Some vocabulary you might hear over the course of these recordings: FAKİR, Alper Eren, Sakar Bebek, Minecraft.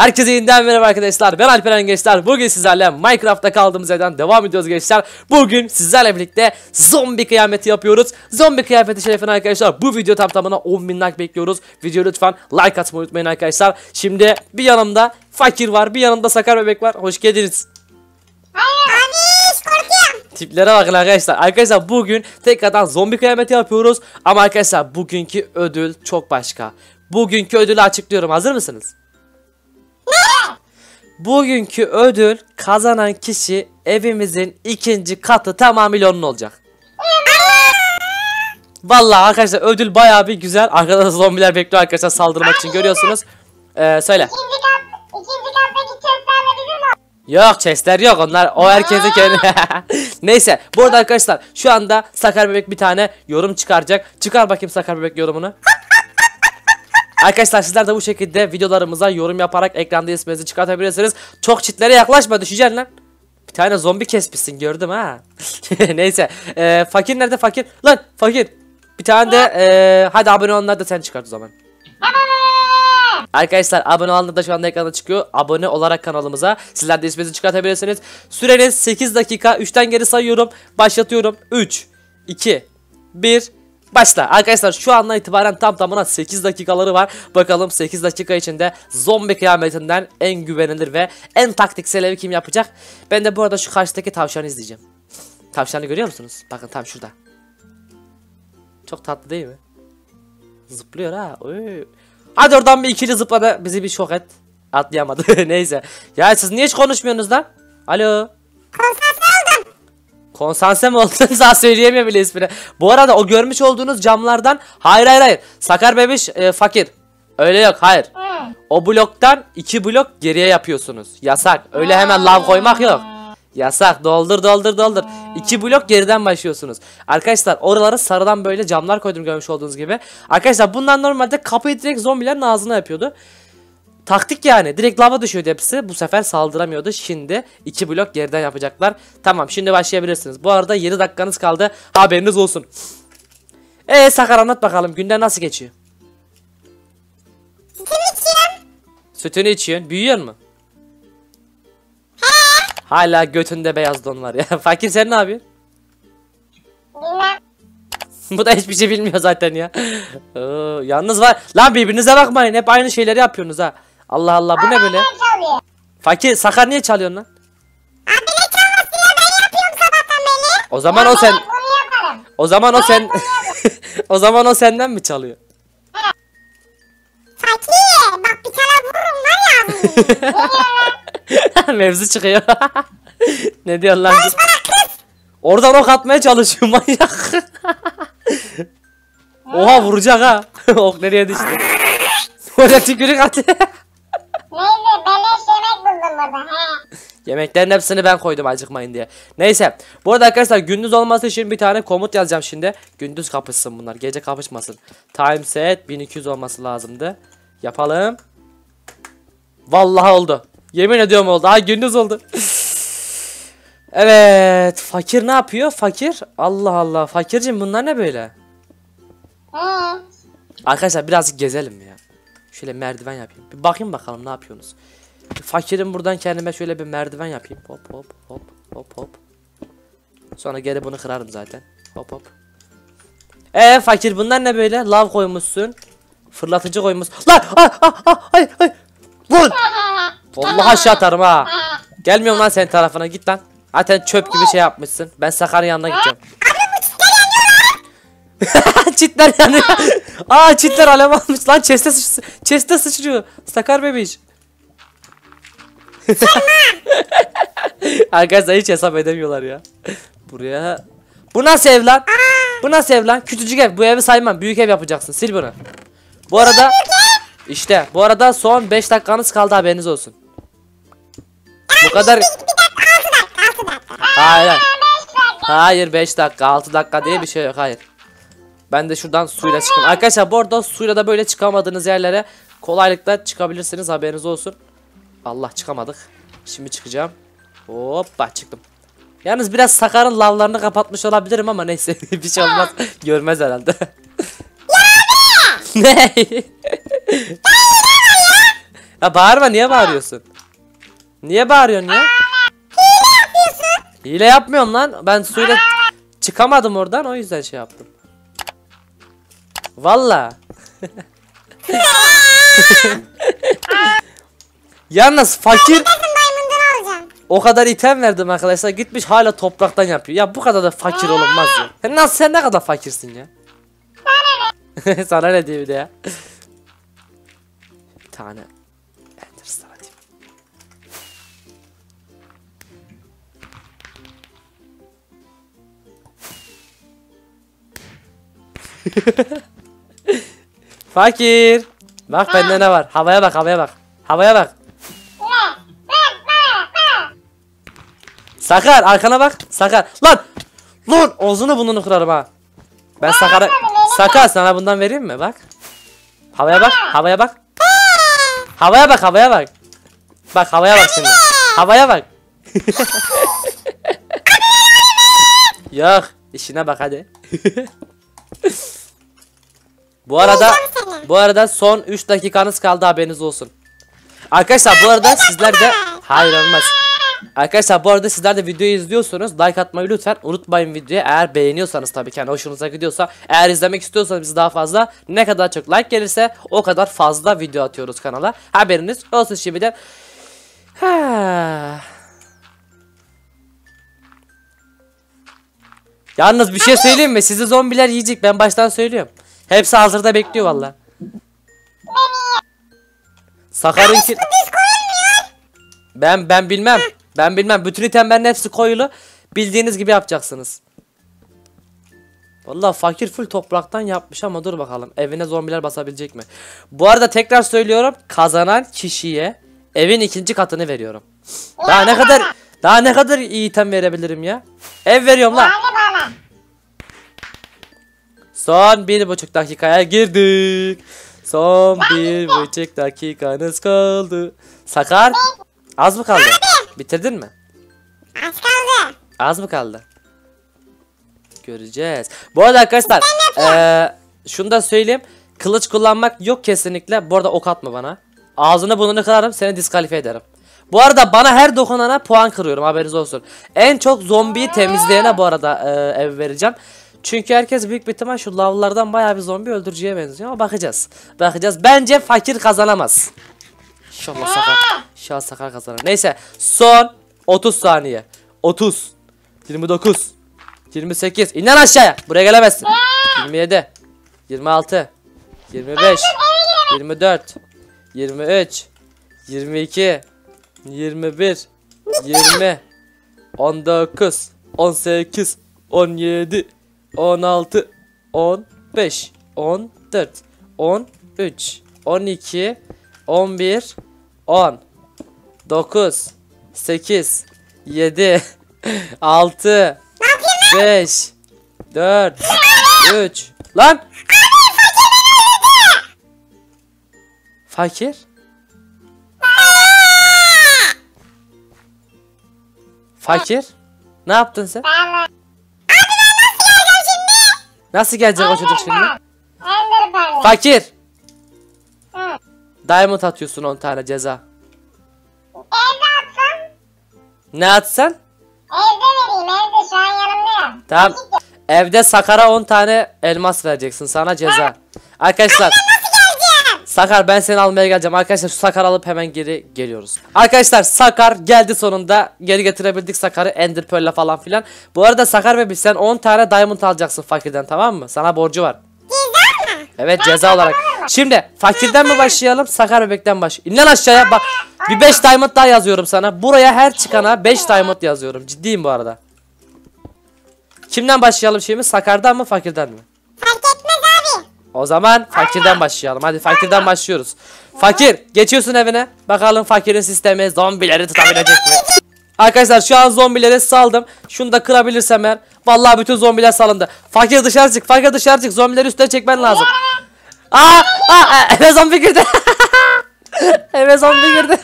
Herkese yeniden merhaba arkadaşlar, ben Alper Eren gençler. Bugün sizlerle Minecraft'ta kaldığımız yerden devam ediyoruz gençler. Bugün sizlerle birlikte zombi kıyameti yapıyoruz. Zombi kıyameti şerefine arkadaşlar bu video tamına 10.000 like bekliyoruz. Videoyu lütfen like atmayı unutmayın arkadaşlar. Şimdi bir yanımda Fakir var, bir yanımda Sakar Bebek var. Hoş geldiniz. Tiplere bakın arkadaşlar. Arkadaşlar bugün tekrardan zombi kıyameti yapıyoruz. Ama arkadaşlar bugünkü ödül çok başka. Bugünkü ödülü açıklıyorum, hazır mısınız? Bugünkü ödül, kazanan kişi evimizin ikinci katı tamamıyla onun olacak. Vallahi arkadaşlar ödül bayağı bir güzel. Arkadaşlar zombiler bekliyor arkadaşlar saldırmak için, görüyorsunuz. Söyle. İkinci kattaki chestlerle bizim var. Yok, chestler yok, onlar o herkesi kendi. Neyse, bu arada arkadaşlar şu anda Sakar Bebek bir tane yorum çıkaracak. Çıkar bakayım Sakar Bebek yorumunu. Arkadaşlar sizler de bu şekilde videolarımıza yorum yaparak ekranda isminizi çıkartabilirsiniz. Çok çitlere yaklaşma, düşeceksin lan. Bir tane zombi kesmişsin, gördüm ha. Neyse Fakir nerede Fakir? Lan Fakir bir tane de hadi abone olanlar da sen çıkart o zaman. Arkadaşlar abone olanlar da şu anda ekranda çıkıyor. Abone olarak kanalımıza sizler de isminizi çıkartabilirsiniz. Süreniz 8 dakika, 3'ten geri sayıyorum. Başlatıyorum. 3, 2, 1. Başla. Arkadaşlar şu andan itibaren tamına 8 dakikaları var. Bakalım 8 dakika içinde zombi kıyametinden en güvenilir ve en taktiksel evi kim yapacak? Ben de bu arada şu karşıdaki tavşanı izleyeceğim. Tavşanı görüyor musunuz? Bakın tam şurada. Çok tatlı değil mi? Zıplıyor ha. Oy. Hadi oradan bir ikili zıpla da bizi bir şok et. Atlayamadı. Neyse. Ya siz niye hiç konuşmuyorsunuz lan? Alo. Konsanse mi oldunuz? Daha söyleyemiyor bile ismini. Bu arada o görmüş olduğunuz camlardan... Hayır. Sakar Bebiş Fakir. Öyle yok, hayır. O bloktan 2 blok geriye yapıyorsunuz. Yasak. Öyle hemen lav koymak yok. Yasak. Doldur. 2 blok geriden başlıyorsunuz. Arkadaşlar oralara sarıdan böyle camlar koydum görmüş olduğunuz gibi. Arkadaşlar bundan normalde kapıyı direkt zombilerin ağzına yapıyordu. Taktik yani, direkt lava düşüyordu hepsi, bu sefer saldıramıyordu. Şimdi 2 blok geriden yapacaklar. Tamam, şimdi başlayabilirsiniz. Bu arada 7 dakikanız kaldı, haberiniz olsun. Sakar anlat bakalım, günler nasıl geçiyor? Sütünü içiyorsun, büyüyor mu? Hala götünde beyaz don var ya. Fakir sen ne yapıyorsun? Bu da hiçbir şey bilmiyor zaten ya. Yalnız var lan, birbirinize bakmayın, hep aynı şeyleri yapıyorsunuz ha. Allah Allah, bu ne böyle? Fakir, Sakar niye çalıyorsun lan? Abi ne çalmasın ya, ben yapıyorum sabahtan beri. O zaman o senden mi çalıyor? Evet. Fakir bak, bir tane vururum var ya abi. Mevzu çıkıyor. Ne diyorsun lan? Oradan ok atmaya çalışıyor manyak. Oha, vuracak ha. Ok nereye düştü? Orada tükürük attı. Neyse, beleş yemek buldum burada ha. Yemeklerin hepsini ben koydum acıkmayın diye. Neyse, bu arada arkadaşlar gündüz olması için bir tane komut yazacağım şimdi. Gündüz kapışsın bunlar, gece kapışmasın. Time set 1200 olması lazımdı. Yapalım. Vallahi oldu. Yemin ediyorum oldu. Ha, gündüz oldu. Evet, Fakir ne yapıyor? Fakir, Allah Allah, Fakircim bunlar ne böyle? Arkadaşlar birazcık gezelim ya. Şöyle merdiven yapayım. Bir bakayım bakalım ne yapıyorsunuz. Fakirim buradan kendime şöyle bir merdiven yapayım. Hop. Sonra geri bunu kırarım zaten. Hop. Fakir bunlar ne böyle? Lav koymuşsun. Fırlatıcı koymuşsun. Lan! Hayır. Vur! Vallahi aşağı atarım ha. Gelmiyorum lan senin tarafına, git lan. Zaten çöp gibi şey yapmışsın. Ben Sakar'ın yanına gideceğim. Çitler yanıyor. Aa, çitler alev almış lan, chest'e sıçrıyor. Sakar Bebiş. Arkadaşlar hiç hesap edemiyorlar ya. Buraya. Bu nasıl ev lan? Bu nasıl ev lan? Küçücük ev. Bu evi saymam. Büyük ev yapacaksın. Sil bunu. Bu arada işte son 5 dakikanız kaldı, haberiniz olsun. Bu kadar. Hayır, 5 dakika 6 dakika diye bir şey yok, hayır. Ben de şuradan suyla çıkayım. Arkadaşlar bu arada suyla da böyle çıkamadığınız yerlere kolaylıkla çıkabilirsiniz, haberiniz olsun. Allah, çıkamadık. Şimdi çıkacağım. Hoppa, çıktım. Yalnız biraz Sakar'ın lavlarını kapatmış olabilirim ama neyse. Bir şey olmaz. Görmez herhalde. Ne? Ya bağırma, niye bağırıyorsun? Niye bağırıyorsun ya? Hile yapıyorsun. Hile yapmıyorum lan. Ben suyla çıkamadım oradan, o yüzden şey yaptım. Vallahi. Yalnız fakir. O kadar item verdim arkadaşlar, gitmiş hala topraktan yapıyor. Ya bu kadar da fakir olunmaz ya. Sen ne kadar fakirsin ya? Sana ne diyeyim de ya? Bir tane Ender Star atayım. Fakir. Bak bende ne var? Havaya bak, havaya bak. Havaya bak. Sakar arkana bak. Sakar. Lan! Lan! Ağzını bundan kırarım ha. Ben Sakar'a... Sakar sana bundan vereyim mi? Bak. Havaya bak. Havaya bak. Havaya bak, havaya bak. Bak havaya bak şimdi. Havaya bak. Yok. İşine bak hadi. Bu arada son 3 dakikanız kaldı, haberiniz olsun. Arkadaşlar bu arada sizler de... Hayır olmaz. Arkadaşlar bu arada sizler de videoyu izliyorsunuz. Like atmayı lütfen unutmayın videoya. Eğer beğeniyorsanız tabii ki, yani hoşunuza gidiyorsa. Eğer izlemek istiyorsanız bizi daha fazla, ne kadar çok like gelirse o kadar fazla video atıyoruz kanala. Haberiniz olsun şimdiden. Yalnız bir şey söyleyeyim mi? Sizi zombiler yiyecek, ben baştan söylüyorum. Hepsi hazırda bekliyor valla. Sakar'ınki... Ben bilmem. Ben bilmem. Bütün itemlerin hepsi koyulu. Bildiğiniz gibi yapacaksınız. Vallahi fakir full topraktan yapmış ama dur bakalım. Evine zombiler basabilecek mi? Bu arada tekrar söylüyorum. Kazanan kişiye evin 2. katını veriyorum. Daha ne kadar iyi item verebilirim ya? Ev veriyorum lan. Son 1,5 dakikaya girdik. Son 1,5 dakikanız kaldı. Sakar. Az mı kaldı? Abi. Bitirdin mi? Az kaldı. Az mı kaldı? Göreceğiz. Bu arada arkadaşlar şunu da söyleyeyim. Kılıç kullanmak yok kesinlikle. Bu arada ok atma bana. Ağzını burnunu kırarım, seni diskalifiye ederim. Bu arada bana her dokunana puan kırıyorum, haberiniz olsun. En çok zombiyi temizleyene bu arada ev vereceğim. Çünkü herkes büyük bir ihtimal şu lavlardan bayağı bir zombi öldürücüye benziyor ama bakacağız. Bakacağız. Bence fakir kazanamaz. İnşallah Sakar. İnşallah Sakar kazanır. Neyse son 30 saniye. 30 29 28. İn lan aşağıya. Buraya gelemezsin. 27 26 25 24 23 22 21 20 19 18 17 16 15 14 13 12 11 10 9 8 7 6 5 4 3 Lan! Fakir? Fakir? Ne yaptın sen? Abi ben nasıl geleceğim şimdi? Nasıl gelecek o çocuk şimdi? Fakir! Diamond atıyorsun 10 tane ceza. Evde atsam? Ne atsan? Evde vereyim, evde şu an yanımda. Tamam. Evde Sakar'a 10 tane elmas vereceksin, sana ceza. Ha. Arkadaşlar. Sakar ben seni almaya geleceğim. Arkadaşlar şu Sakar'ı alıp hemen geri geliyoruz. Arkadaşlar Sakar geldi sonunda. Geri getirebildik Sakar'ı Ender Pearl'le falan filan. Bu arada Sakar Bebek sen 10 tane diamond alacaksın fakirden, tamam mı? Sana borcu var. Ceza mı? Evet ceza olarak. Şimdi fakirden mi başlayalım, Sakar Bebek'ten başlayalım? İn lan aşağıya bak. Bir 5 diamond daha yazıyorum sana. Buraya her çıkana 5 diamond yazıyorum. Ciddiyim bu arada. Kimden başlayalım şimdi? Sakar'dan mı fakirden mi? Fark etmez abi. O zaman fakirden başlayalım. Hadi fakirden başlıyoruz. Fakir geçiyorsun evine. Bakalım fakirin sistemi zombileri tutabilecek mi? Arkadaşlar şu an zombileri saldım. Şunu da kırabilirsem eğer. Vallahi bütün zombiler salındı. Fakir dışarı çık. Fakir dışarı çık. Zombileri üstüne çekmen lazım. Eve zombi girdi. Eve zombi girdi.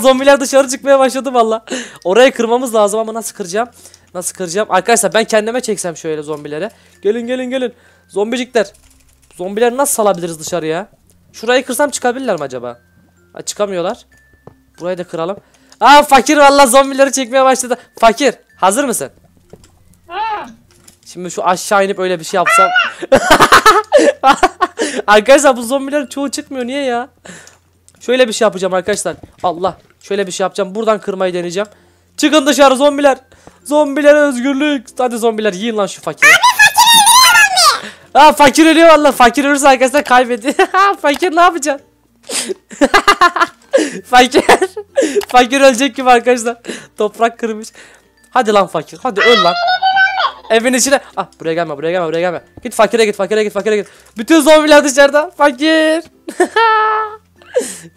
Zombiler dışarı çıkmaya başladı valla. Orayı kırmamız lazım ama nasıl kıracağım? Nasıl kıracağım? Arkadaşlar ben kendime çeksem şöyle zombilere. Gelin gelin gelin. Zombicikler. Zombileri nasıl salabiliriz dışarıya? Şurayı kırsam çıkabilirler mi acaba? Ha, çıkamıyorlar. Burayı da kıralım. Aa fakir vallahi zombileri çekmeye başladı. Fakir hazır mısın? Şimdi şu aşağı inip öyle bir şey yapsam. Arkadaşlar bu zombilerin çoğu çıkmıyor niye ya? Şöyle bir şey yapacağım arkadaşlar. Allah. Şöyle bir şey yapacağım. Buradan kırmayı deneyeceğim. Çıkın dışarı zombiler. Zombilere özgürlük. Hadi zombiler yiyin lan şu fakiri. Abi fakir ölüyor abi. Aa fakir ölüyor valla. Fakir ölürse arkadaşlar kaybediyor. Fakir ne yapacaksın? Fakir. Fakir ölecek gibi arkadaşlar. Toprak kırmış. Hadi lan fakir. Hadi öl lan. Evin içine. Ah buraya gelme buraya gelme buraya gelme. Git fakire git fakire git fakire git. Bütün zombiler dışarıda. Fakir.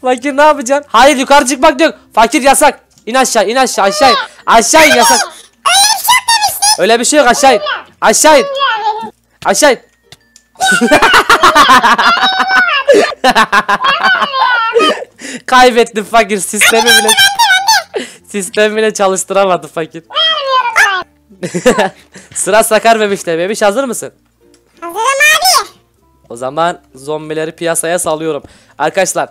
Fakir ne yapacaksın? Hayır yukarı çıkmak yok. Fakir yasak. İn aşağı in aşağı aşağı in. Aşağı in yasak. Öyle bir şey yok aşağı in. Aşağı in. Aşağı in. Kaybettim fakir sistemi bile. Sistemi bile çalıştıramadı fakir. Sıra Sakar Bebiş'te. Bebiş hazır mısın? Hazırım abi. O zaman zombileri piyasaya salıyorum. Arkadaşlar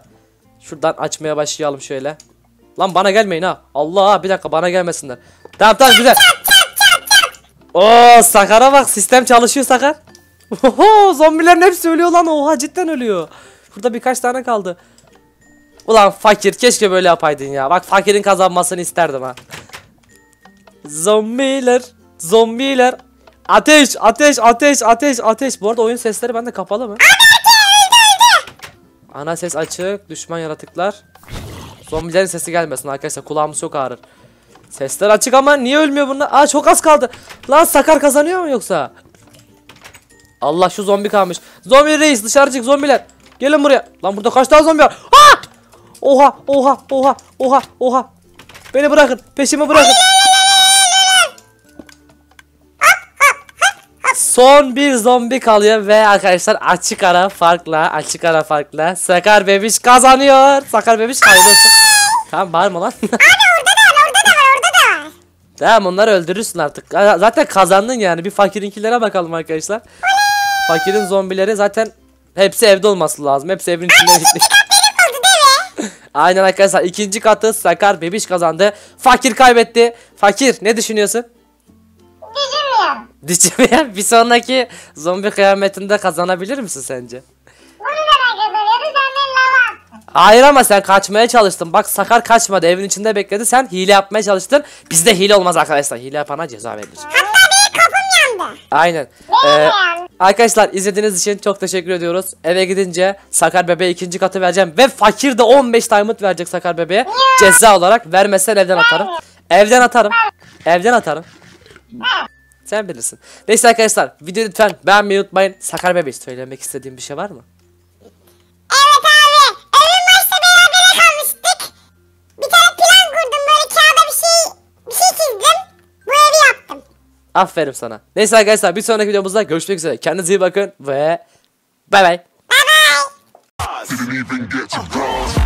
şuradan açmaya başlayalım şöyle. Lan bana gelmeyin ha. Allah bir dakika bana gelmesinler. Tamam tamam güzel. Oo Sakar'a bak sistem çalışıyor Sakar. Oho zombilerin hepsi ölüyor lan. Oha cidden ölüyor. Burada birkaç tane kaldı. Ulan fakir keşke böyle yapaydın ya. Bak fakirin kazanmasını isterdim ha. Zombiler. Zombiler. Ateş ateş ateş ateş ateş. Bu arada oyun sesleri bende kapalı mı? Ana ses açık. Düşman yaratıklar. Zombilerin sesi gelmesin arkadaşlar. Kulağımız çok ağrır. Sesler açık ama niye ölmüyor bunlar? Aa çok az kaldı. Lan Sakar kazanıyor mu yoksa? Allah şu zombi kalmış. Zombi reis dışarı çık zombiler. Gelin buraya. Lan burada kaç tane zombi var? Ha! Oha oha oha oha oha. Beni bırakın. Peşimi bırakın. Son bir zombi kalıyor ve arkadaşlar açık ara farkla Sakar Bebiş kazanıyor. Sakar Bebiş hayırlı olsun. Tamam bağırma lan. Abi orada da var. Tamam onları öldürürsün artık. Zaten kazandın yani. Bir fakirinkilere bakalım arkadaşlar. Fakirin zombileri zaten hepsi evde olması lazım. Hepsi evin içinden gitmiş. Aynen arkadaşlar ikinci katı Sakar Bebiş kazandı. Fakir kaybetti. Fakir ne düşünüyorsun? Bir sonraki zombi kıyametinde kazanabilir misin sence? Onu da kazanıyoruz annen. Hayır ama sen kaçmaya çalıştın. Bak Sakar kaçmadı evin içinde bekledi. Sen hile yapmaya çalıştın. Bizde hile olmaz arkadaşlar. Hile yapana ceza verilir. Hatta benim kapım yandı. Aynen. Arkadaşlar izlediğiniz için çok teşekkür ediyoruz. Eve gidince Sakar Bebe'ye ikinci katı vereceğim. Ve fakir de 15 diamond verecek Sakar Bebe'ye. Ceza olarak vermezsen evden atarım. Evden atarım. Sen bilirsin. Neyse arkadaşlar videoyu lütfen beğenmeyi unutmayın. Sakar Bebek söylemek istediğim bir şey var mı? Evet abi. Evin başta beraber kalmıştık. Bir tane plan kurdum böyle kağıda bir şey çizdim. Bu evi yaptım. Aferin sana. Neyse arkadaşlar bir sonraki videomuzda görüşmek üzere. Kendinize iyi bakın ve bay bay. Bay bay.